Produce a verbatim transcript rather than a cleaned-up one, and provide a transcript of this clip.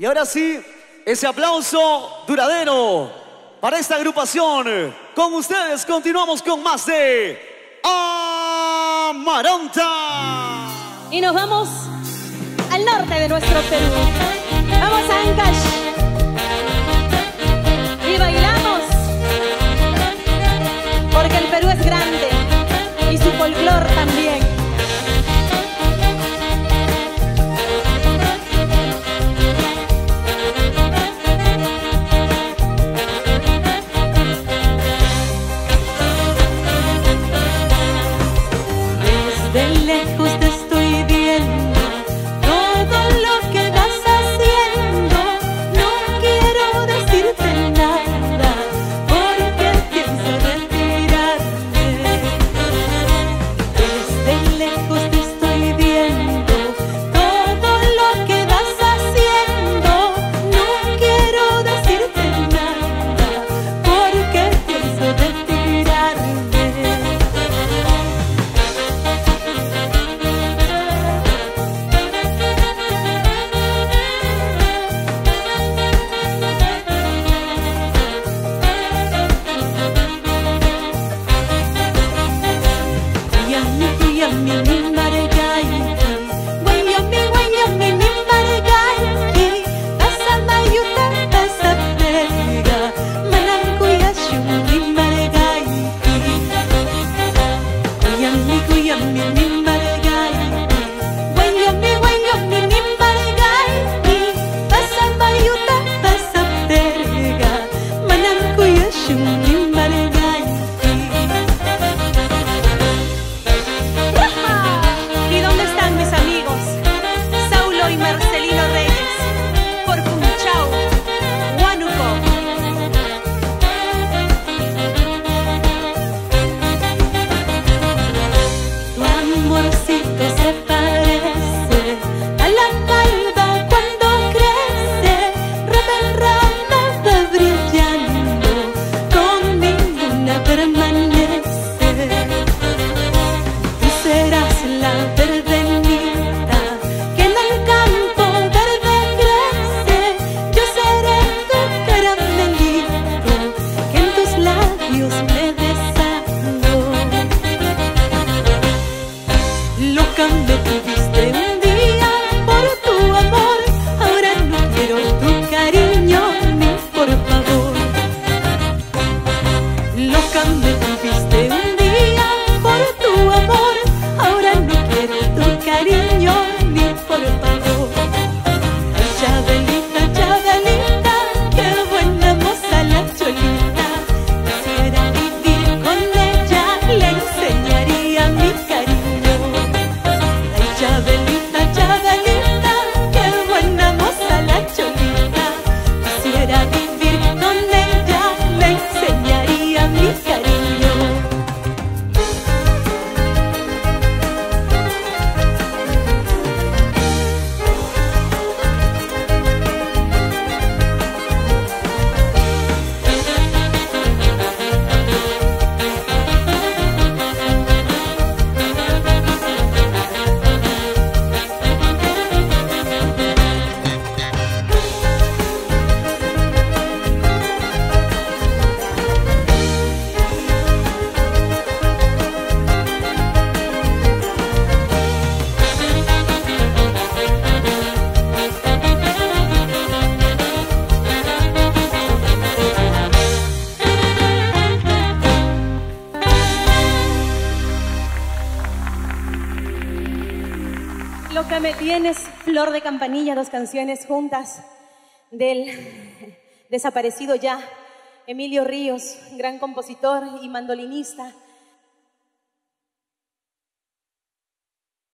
Y ahora sí, ese aplauso duradero para esta agrupación. Con ustedes continuamos con más de Amaranta. Y nos vamos al norte de nuestro Perú. Vamos a Ancash. Y bailamos. Porque el Perú es grande. Y su folclor también. Tienes Flor de Campanilla, dos canciones juntas del desaparecido ya Emilio Ríos, gran compositor y mandolinista.